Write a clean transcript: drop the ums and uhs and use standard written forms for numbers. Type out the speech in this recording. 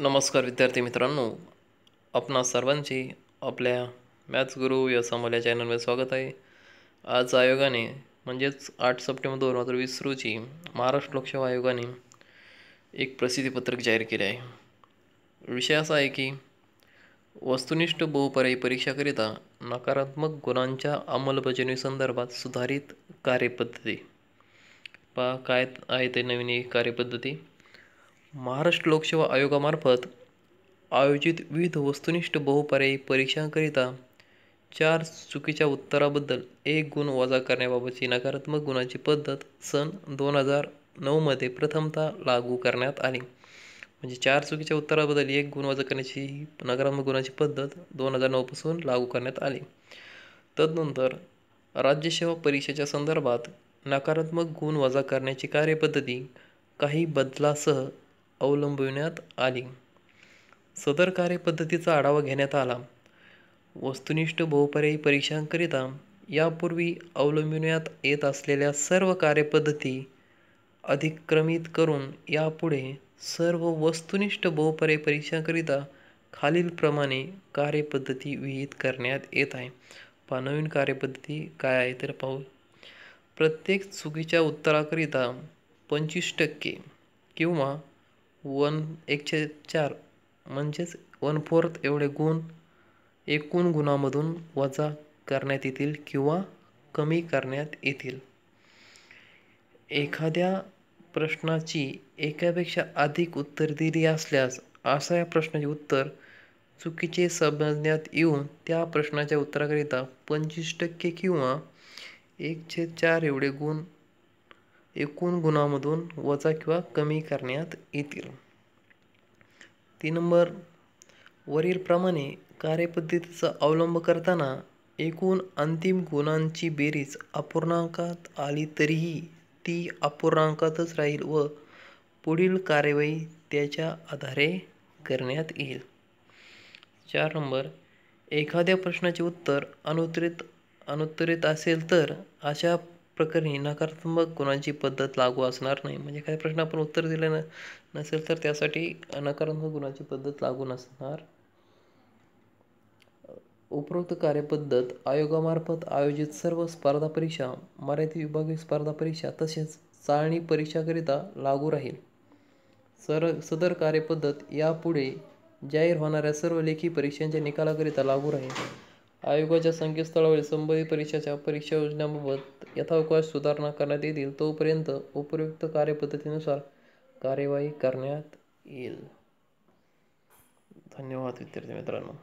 नमस्कार विद्यार्थी मित्रांनो, आपणा सर्वांची आपल्या मॅथ्स गुरु या समल्या चॅनलमध्ये स्वागत आहे। आज आयोगाने म्हणजेच 8 सप्टेंबर 2020 रोजी महाराष्ट्र लोकसेवा आयोगाने एक प्रसिद्धीपत्रक जाहीर केले आहे। विषय असा आहे की वस्तुनिष्ठ बहुपर्यायी परीक्षाकरिता नकारात्मक गुणांच्या अंमलबजावणी संदर्भात सुधारित कार्यपद्धती। पहा काय आहे ते नवीन कार्यपद्धती। महाराष्ट्र लोकसेवा आयोगामार्फत आयोजित विविध वस्तुनिष्ठ बहुपर्यायी परीक्षांकरिता 4 चुकीच्या उत्तराबद्दल 1 गुण वजा करण्याबाबतची नकारात्मक गुणाची पद्धत सन 2009 मध्ये प्रथमतः लागू करण्यात आली। म्हणजे 4 चुकीच्या उत्तराबद्दल 1 गुण वजा करण्याची नकारात्मक गुणाची पद्धत 2009 पासून लागू करण्यात आली। तदनंतर राज्यसेवा परीक्षेच्या संदर्भात नकारात्मक गुण वजा करण्याची कार्यपद्धती काही बदलासह अवलंबविण्यात आली। सदर कार्यपद्धतीचा आढावा घेण्यात आला। वस्तुनिष्ठ बहुपर्यायी परीक्षांकरिता यापूर्वी अवलंबविण्यात येत असलेल्या सर्व कार्यपद्धती अधिक्रमित करून यापुढे सर्व वस्तुनिष्ठ बहुपर्यायी परीक्षांकरिता खालीलप्रमाणे कार्यपद्धती विहित करण्यात येत आहे। पहा नवीन कार्यपद्धती काय आहे तर पाहू। प्रत्येक चुकीच्या उत्तराकरिता 25% किंवा 1/4 म्हणजेच 1/4 एवढे गुण एकूण गुणांमधून वजा करण्यात येतील किंवा कमी करण्यात येतील। एखाद्या प्रश्नाची एकापेक्षा अधिक उत्तर दिली असल्यास अशा या प्रश्नाचे उत्तर चुकीचे समजण्यात येऊन त्या प्रश्नाच्या उत्तराकरिता 25% किंवा 1/4 एवढे गुण एकूण गुणांमधून वजा किंवा कमी करण्यात येतील। 3 नंबर, वरीलप्रमाणे कार्यपद्धतीचा अवलंब करताना एकूण अंतिम गुणांची बेरीज अपूर्णांकात आली तरीही ती अपूर्णांकातच राहील व पुढील कार्यवाही त्याच्या आधारे करण्यात येईल। 4 नंबर, एखाद्या प्रश्नाचे उत्तर अनुत्तरित असेल तर अशा प्रकरणी नकारात्मक गुणांची पद्धत लागू असणार नाही। म्हणजे काही प्रश्न आपण उत्तर दिले नसेल तर त्यासाठी नकारात्मक गुणांची पद्धत लागू नसणार। उपरोक्त कार्यपद्धत आयोगामार्फत आयोजित सर्व स्पर्धा परीक्षा, मराठी विभागीय स्पर्धा परीक्षा तसेच चाळणी परीक्षाकरिता लागू राहील। सदर कार्यपद्धत यापुढे जाहीर होणाऱ्या सर्व लेखी परीक्षांच्या निकालाकरिता लागू राहील। आयोगाच्या संकेतस्थळावरील संबंधित परीक्षाच्या परीक्षा योजनांबाबत यथावकाश सुधारणा करण्यात येतील तोपर्यंत उपयुक्त कार्यपद्धतीनुसार कार्यवाही करण्यात येईल। धन्यवाद विद्यार्थी मित्रांनो।